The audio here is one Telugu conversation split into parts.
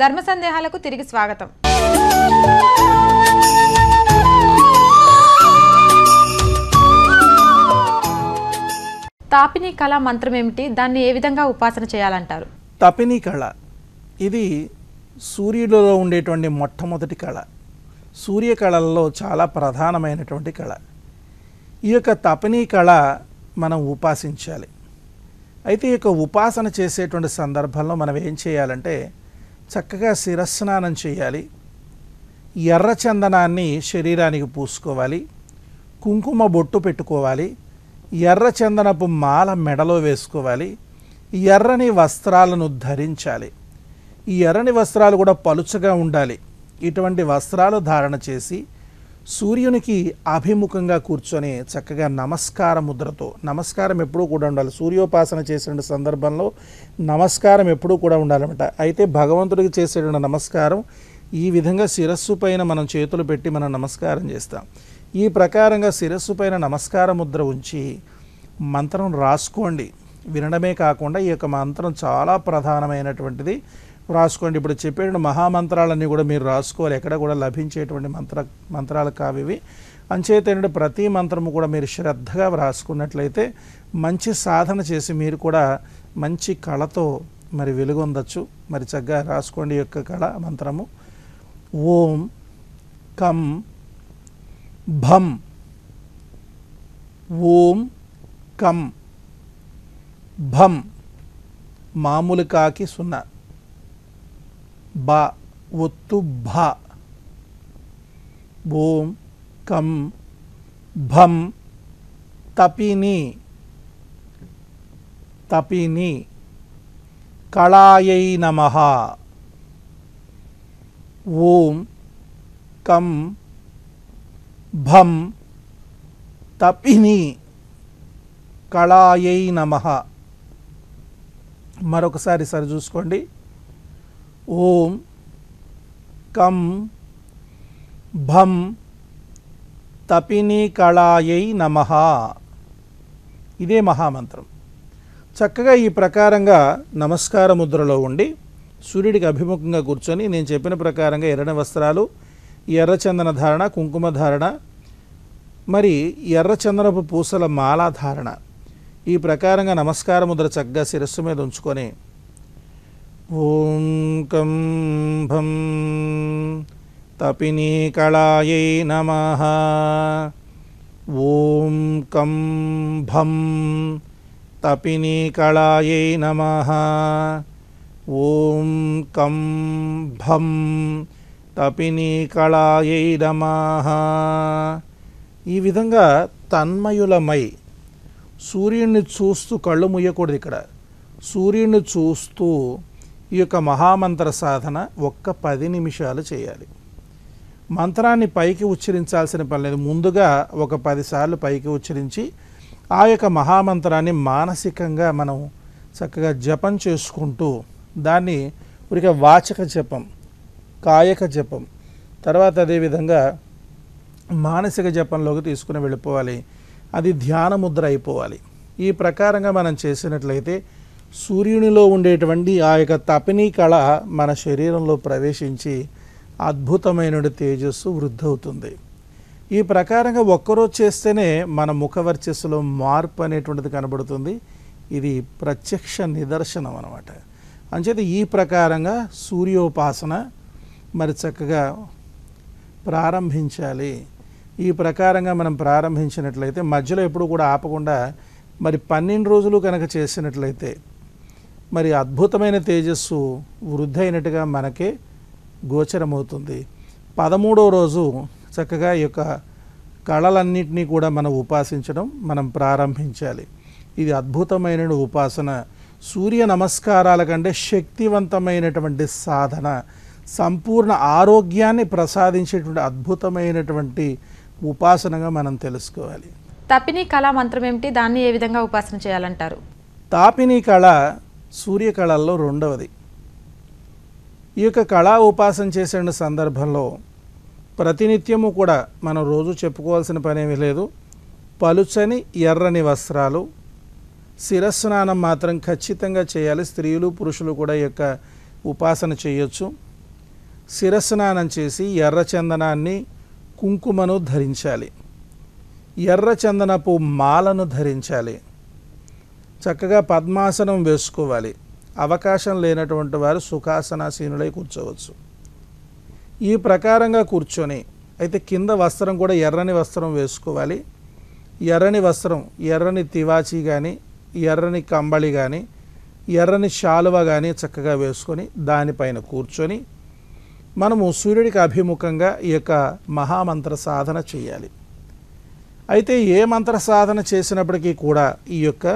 ధర్మ సందేహాలకు తిరిగి స్వాగతం. తాపిని కళ మంత్రం ఏమిటి? దాన్ని ఏ విధంగా ఉపాసన చేయాలంటారు? తాపిని కళ ఇది సూర్యుడిలో ఉండేటువంటి మొట్టమొదటి కళ. సూర్య కళల్లో చాలా ప్రధానమైనటువంటి కళ. ఈ యొక్క తాపిని కళ మనం ఉపాసించాలి. అయితే ఈ యొక్క ఉపాసన చేసేటువంటి సందర్భంలో మనం ఏం చేయాలంటే చక్కగా శిరస్నానం చేయాలి, ఎర్ర చందనాన్ని శరీరానికి పూసుకోవాలి, కుంకుమ బొట్టు పెట్టుకోవాలి, ఎర్ర చందనపు మాల మెడలో వేసుకోవాలి, ఎర్రని వస్త్రాలను ధరించాలి. ఈ ఎర్రని వస్త్రాలు కూడా పలుచగా ఉండాలి. ఇటువంటి వస్త్రాలు ధారణ చేసి సూర్యునికి అభిముఖంగా కూర్చొని చక్కగా నమస్కార ముద్రతో, నమస్కారం ఎప్పుడూ కూడా ఉండాలి. సూర్యోపాసన చేసిన సందర్భంలో నమస్కారం ఎప్పుడూ కూడా ఉండాలన్నమాట. అయితే భగవంతుడికి చేసేటువంటి నమస్కారం ఈ విధంగా శిరస్సు పైన మనం చేతులు పెట్టి మనం నమస్కారం చేస్తాం. ఈ ప్రకారంగా శిరస్సు పైన నమస్కార ముద్ర ఉంచి మంత్రం రాసుకోండి. వినడమే కాకుండా ఈ యొక్క మంత్రం చాలా ప్రధానమైనటువంటిది, రాసుకోండి. ఇప్పుడు చెప్పేటువంటి మహామంత్రాలన్నీ కూడా మీరు రాసుకోవాలి. ఎక్కడ కూడా లభించేటువంటి మంత్రాలు కావివి. అంచేతేనంటే ప్రతి మంత్రము కూడా మీరు శ్రద్ధగా రాసుకున్నట్లయితే మంచి సాధన చేసి మీరు కూడా మంచి కళతో మరి వెలుగొందచ్చు. మరి చక్కగా రాసుకోండి యొక్క కళ మంత్రము. ఓం కం భం, ఓం కం భం, మామూలు కాకి సున్నా, బా ఒత్తు భా, ఓం కం భం తపిని, తపిని కళాయై నమః, ఓం కం భం తపిని కళాయై నమః. మరొకసారి సరి చూసుకోండి. ఓం కం భం తపిని కళాయై నమః. ఇదే మహామంత్రం. చక్కగా ఈ ప్రకారంగా నమస్కార ముద్రలో ఉండి సూర్యుడికి అభిముఖంగా కూర్చొని నేను చెప్పిన ప్రకారంగా ఎర్రని వస్త్రాలు, ఎర్రచందన ధారణ, కుంకుమ ధారణ, మరి ఎర్రచందనపు పూసల మాల ధారణ. ఈ ప్రకారంగా నమస్కార ముద్ర చక్కగా శిరస్సు మీద ఉంచుకొని ఓం కం భం తపిని కళాయై నమః, ఓం కం భం తపిని కళాయై నమః, ఓం కం భం తపిని కళాయై నమః. ఈ విధంగా తన్మయులమై సూర్యుడిని చూస్తూ, కళ్ళు ముయ్యకూడదు ఇక్కడ, సూర్యుడిని చూస్తూ ఈ యొక్క మహామంత్ర సాధన ఒక్క 10 నిమిషాలు చేయాలి. మంత్రాన్ని పైకి ఉచ్చరించాల్సిన పని లేదు. ముందుగా ఒక 10 సార్లు పైకి ఉచ్చరించి ఆ యొక్క మహామంత్రాన్ని మానసికంగా మనం చక్కగా జపం చేసుకుంటూ దాన్ని ఒక వాచక జపం, కాయక జపం, తర్వాత అదేవిధంగా మానసిక జపంలోకి తీసుకుని వెళ్ళిపోవాలి. అది ధ్యాన ముద్ర అయిపోవాలి. ఈ ప్రకారంగా మనం చేసినట్లయితే సూర్యునిలో ఉండేటువంటి ఆ యొక్క తపిని కళ మన శరీరంలో ప్రవేశించి అద్భుతమైన తేజస్సు వృద్ధవుతుంది. ఈ ప్రకారంగా ఒక్కరోజు చేస్తేనే మన ముఖ వర్చస్సులో మార్పు అనేటువంటిది కనబడుతుంది. ఇది ప్రత్యక్ష నిదర్శనం అన్నమాట. అంచేత ఈ ప్రకారంగా సూర్యోపాసన మరి చక్కగా ప్రారంభించాలి. ఈ ప్రకారంగా మనం ప్రారంభించినట్లయితే మధ్యలో ఎప్పుడు కూడా ఆపకుండా మరి 12 రోజులు కనుక చేసినట్లయితే మరి అద్భుతమైన తేజస్సు వృద్ధి అయినట్టుగా మనకే గోచరమవుతుంది. 13వ రోజు చక్కగా ఈ యొక్క కళలన్నింటినీ కూడా మనం ఉపాసించడం మనం ప్రారంభించాలి. ఇది అద్భుతమైన ఉపాసన. సూర్య నమస్కారాల కంటే శక్తివంతమైనటువంటి సాధన, సంపూర్ణ ఆరోగ్యాన్ని ప్రసాదించేటువంటి అద్భుతమైనటువంటి ఉపాసనగా మనం తెలుసుకోవాలి. తాపిని కళా మంత్రం ఏమిటి? దాన్ని ఏ విధంగా ఉపాసన చేయాలంటారు? తాపిని కళ సూర్యకళల్లో రెండవది. ఈ యొక్క కళా ఉపాసన చేసే సందర్భంలో ప్రతినిత్యము కూడా మనం రోజు చెప్పుకోవాల్సిన పనేమీ లేదు. పలుచని ఎర్రని వస్త్రాలు, శిరస్నానం మాత్రం ఖచ్చితంగా చేయాలి. స్త్రీలు పురుషులు కూడా ఈ యొక్క ఉపాసన చేయొచ్చు. శిరస్నానం చేసి ఎర్ర చందనాన్ని కుంకుమను ధరించాలి. ఎర్ర చందనపు మాలను ధరించాలి. చక్కగా పద్మాసనం వేసుకోవాలి. అవకాశం లేనటువంటి వారు సుఖాసనాసీనులై కూర్చోవచ్చు. ఈ ప్రకారంగా కూర్చొని అయితే కింద వస్త్రం కూడా ఎర్రని వస్త్రం వేసుకోవాలి. ఎర్రని వస్త్రం, ఎర్రని తివాచీ కానీ ఎర్రని కంబళి కానీ ఎర్రని శాలువ కానీ చక్కగా వేసుకొని దానిపైన కూర్చొని మనము సూర్యుడికి అభిముఖంగా ఈ యొక్క మహామంత్ర సాధన చేయాలి. అయితే ఏ మంత్ర సాధన చేసినప్పటికీ కూడా ఈ యొక్క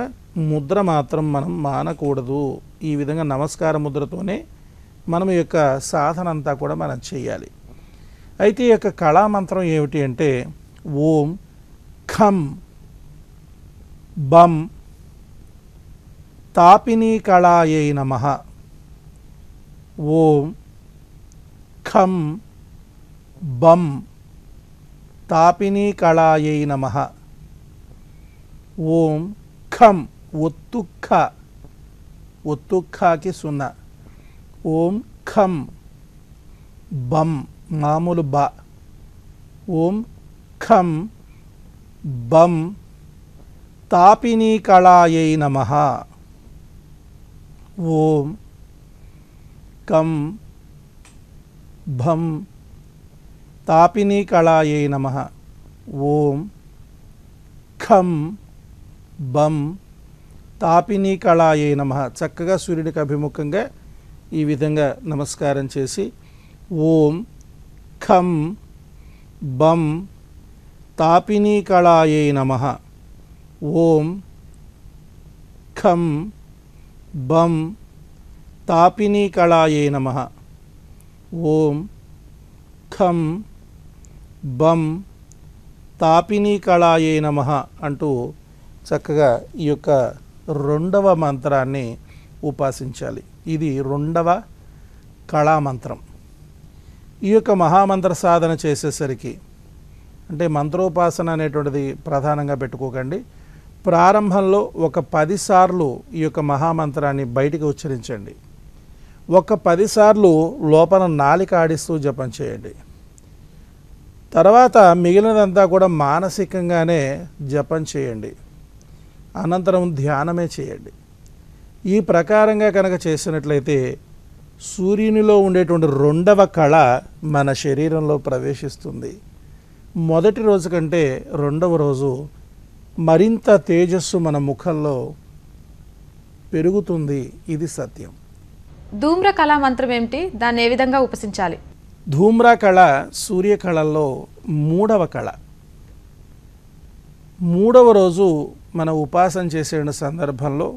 ముద్ర మాత్రం మనం మానకూడదు. ఈ విధంగా నమస్కార ముద్రతోనే మనం ఈ యొక్క సాధన అంతా కూడా మనం చేయాలి. అయితే ఈ యొక్క కళామంత్రం ఏమిటి అంటే ఓం ఖం బం తాపినీ కళాయై నమః. ఓం ఖం బం తాపినీ కళాయై నమః. ఓం ఖం ఒత్తుఖ, ఒత్తుఖకి సున్నా. ఓం ఖం బం మామూలు బ. ఓం ఖం బం తాపినీ కళాయై నమః. ఓం కం భం తాపినీ కళాయై నమః. ఓం ఖం బం తాపినీ కళాయై నమః. చక్కగా సూర్యుడికి అభిముఖంగా ఈ విధంగా నమస్కారం చేసి ఓం ఖం బం తాపినీ కళాయై నమః. ఓం ఖం బం తాపినీ కళాయై నమః. ఓం ఖం బం తాపినీ కళాయై నమః అంటూ చక్కగా ఈ యొక్క రెండవ మంత్రాన్ని ఉపాసించాలి. ఇది రెండవ కళామంత్రం. ఈ యొక్క మహామంత్ర సాధన చేసేసరికి అంటే మంత్రోపాసన అనేటువంటిది ప్రధానంగా పెట్టుకోకండి. ప్రారంభంలో ఒక 10 సార్లు ఈ యొక్క మహామంత్రాన్ని బయటికి ఉచ్చరించండి. ఒక 10 సార్లు లోపల నాలిక ఆడిస్తూ జపం చేయండి. తర్వాత మిగిలినదంతా కూడా మానసికంగానే జపం చేయండి. అనంతరం ధ్యానమే చేయండి. ఈ ప్రకారంగా కనుక చేసినట్లయితే సూర్యునిలో ఉండేటువంటి రెండవ కళ మన శరీరంలో ప్రవేశిస్తుంది. మొదటి రోజు కంటే రెండవ రోజు మరింత తేజస్సు మన ముఖంలో పెరుగుతుంది. ఇది సత్యం. ధూమ్ర కళా మంత్రం ఏమిటి? దాన్ని ఏ విధంగా ఉపసించాలి? ధూమ్ర కళ సూర్యకళల్లో మూడవ కళ. మూడవ రోజు మన ఉపాసన చేసే సందర్భంలో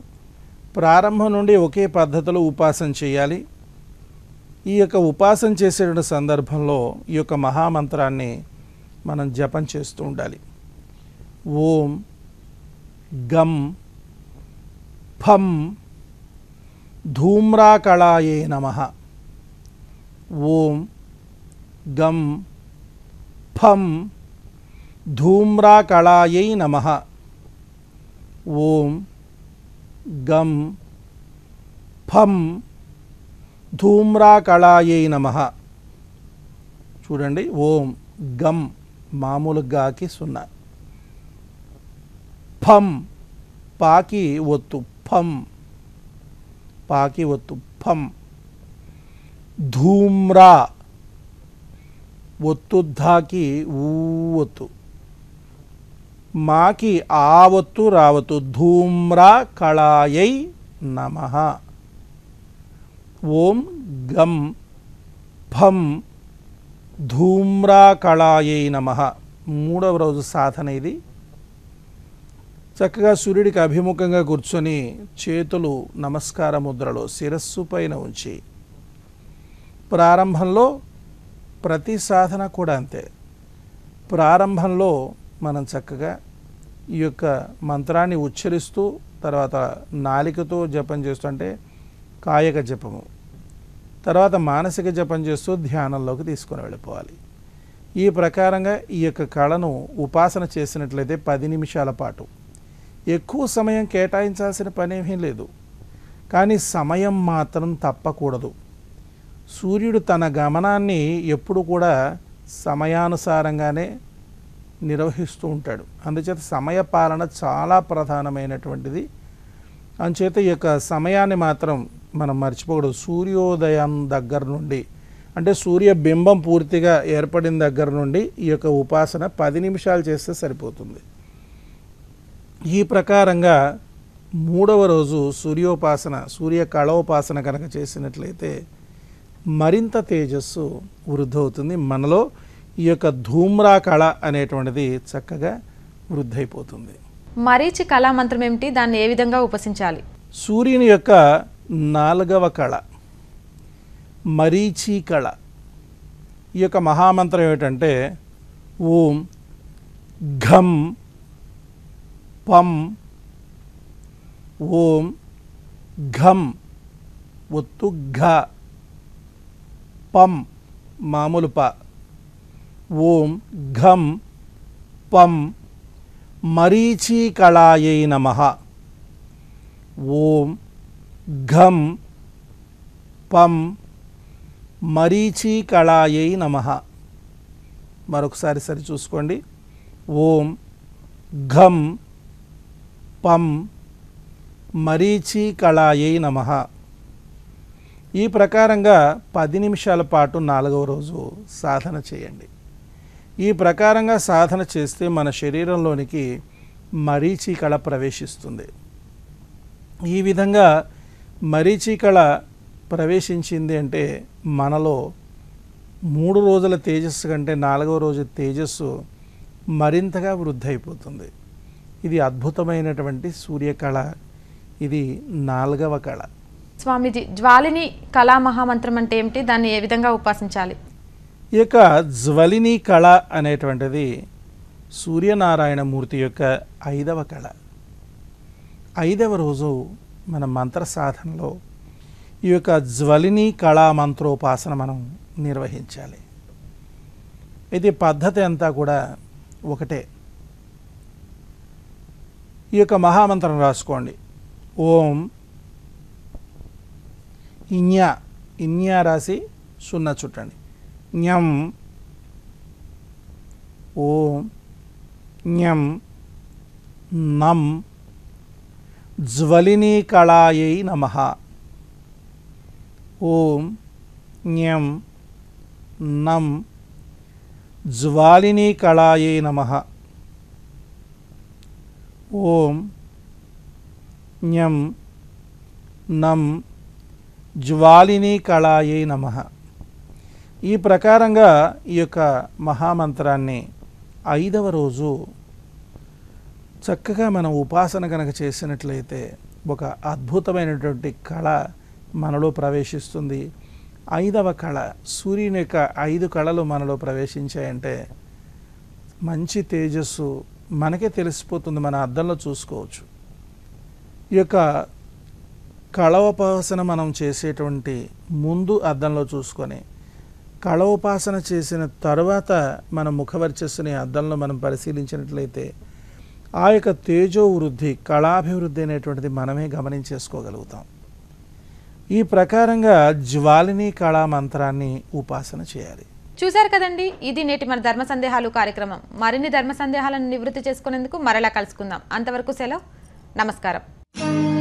ప్రారంభం నుండి ఒకే పద్ధతిలో ఉపాసన చేయాలి. ఈ యొక్క ఉపాసన చేసే సందర్భంలో ఈ యొక్క మహామంత్రాన్ని మనం జపం చేస్తూ ఉండాలి. ఓం గం ఫం ధూమ్రాకళాయే నమః. ఓం గం ఫం ధూమ్రాకళాయై నమః. ఓం గం ఫం ధూమ్రాకళాయై నమః. చూడండి, ఓం గం మామూలు గాకి 0, ఫం పాకి ఒత్తు, ఫం పాకి ఒత్తు, ఫం ధూమ్రా ఒత్తు ధాకి ఊ ఒత్తు, మాకి ఆ ఒత్తు రావత్తు. ధూమ్రా కళాయై నమః. ఓం గం ఫం ధూమ్రా కళాయై నమః. మూడవ రోజు సాధన ఇది. చక్కగా సూర్యుడికి అభిముఖంగా కూర్చొని చేతులు నమస్కార ముద్రలో శిరస్సు పైన ఉంచి ప్రారంభంలో ప్రతి సాధన కూడా అంతే. ప్రారంభంలో మనం చక్కగా ఈ యొక్క మంత్రాన్ని ఉచ్చరిస్తూ తర్వాత నాలికతో జపం చేస్తుంటే కాయక జపము, తర్వాత మానసిక జపం చేస్తూ ధ్యానంలోకి తీసుకొని వెళ్ళిపోవాలి. ఈ ప్రకారంగా ఈ యొక్క కళను ఉపాసన చేసినట్లయితే 10 నిమిషాల పాటు ఎక్కువ సమయం కేటాయించాల్సిన పనేమీ లేదు. కానీ సమయం మాత్రం తప్పకూడదు. సూర్యుడు తన గమనాన్ని ఎప్పుడు కూడా సమయానుసారంగానే నిర్వహిస్తూ ఉంటాడు. అందుచేత సమయ పాలన చాలా ప్రధానమైనటువంటిది. అందుచేత ఈ యొక్క సమయాన్ని మాత్రం మనం మర్చిపోకూడదు. సూర్యోదయం దగ్గర నుండి అంటే సూర్యబింబం పూర్తిగా ఏర్పడిన దగ్గర నుండి ఈ యొక్క ఉపాసన 10 నిమిషాలు చేస్తే సరిపోతుంది. ఈ ప్రకారంగా మూడవ రోజు సూర్యోపాసన సూర్య కళోపాసన కనుక చేసినట్లయితే మరింత తేజస్సు వృద్ధవుతుంది. మనలో ఈ యొక్క ధూమ్రా కళ అనేటువంటిది చక్కగా వృద్ధైపోతుంది. మరీచి కళా మంత్రం ఏమిటి? దాన్ని ఏ విధంగా ఉపసించాలి? సూర్యుని యొక్క 4వ కళ మరీచి కళ. ఈ యొక్క మహామంత్రం ఏమిటంటే ఓం ఘం పం ఓం ఘం ఒత్తు ఘ పం మామూలు ప ఓం ఘం పం మరీచి కళాయై నమః ఓం ఘం పం మరీచి కళాయై నమః. మరొకసారి సరి చూసుకోండి. ఓం ఘం పం మరీచి కళాయై నమః. ఈ ప్రకారంగా 10 నిమిషాల పాటు 4వ రోజు సాధన చేయండి. ఈ ప్రకారంగా సాధన చేస్తే మన శరీరంలోనికి మరీచి కళ ప్రవేశిస్తుంది. ఈ విధంగా మరీచి కళ ప్రవేశించింది అంటే మనలో 3 రోజుల తేజస్సు కంటే 4వ రోజు తేజస్సు మరింతగా వృద్ధి అయిపోతుంది. ఇది అద్భుతమైనటువంటి సూర్యకళ. ఇది 4వ కళ. స్వామీజీ, జ్వాలిని కళా మహామంత్రం అంటే ఏమిటి? దాన్ని ఏ విధంగా ఉపాసించాలి? ఈ యొక్క జ్వలిని కళ అనేటువంటిది సూర్యనారాయణమూర్తి యొక్క 5వ కళ. 5వ రోజు మన మంత్ర సాధనలో ఈ యొక్క జ్వలిని కళా మంత్రోపాసన మనం నిర్వహించాలి. ఇది పద్ధతి అంతా కూడా ఒకటే. ఈ యొక్క మహామంత్రం రాసుకోండి. ఓం ఇన్యా ఇన్యా రాసి 0 చుట్టండి. ఞం ఓం ఞం నం జ్వలిని కళాయై నమః ఓం ఞం నం జ్వాలిని కళాయై నమః ఓం ఞం నం జ్వాలిని కళాయై నమః. ఈ ప్రకారంగా ఈ యొక్క మహామంత్రాన్ని 5వ రోజు చక్కగా మనం ఉపాసన కనుక చేసినట్లయితే ఒక అద్భుతమైనటువంటి కళ మనలో ప్రవేశిస్తుంది. 5వ కళ సూర్యుని యొక్క 5 కళలు మనలో ప్రవేశించాయంటే మంచి తేజస్సు మనకే తెలిసిపోతుంది. మన అద్దంలో చూసుకోవచ్చు. ఈ యొక్క కళోపాసన మనం చేసేటువంటి ముందు అద్దంలో చూసుకొని కళోపాసన చేసిన తర్వాత మన ముఖవర్చస్సుని అద్దంలో మనం పరిశీలించినట్లయితే ఆ యొక్క తేజోవృద్ధి కళాభివృద్ధి అనేటువంటిది మనమే గమనించేసుకోగలుగుతాం. ఈ ప్రకారంగా జ్వాలిని కళా మంత్రాన్ని ఉపాసన చేయాలి. చూశారు కదండి, ఇది నేటి మన ధర్మ సందేహాలు కార్యక్రమం. మరిన్ని ధర్మ సందేహాలను నివృత్తి చేసుకునేందుకు మరలా కలుసుకుందాం. అంతవరకు సెలవు. నమస్కారం.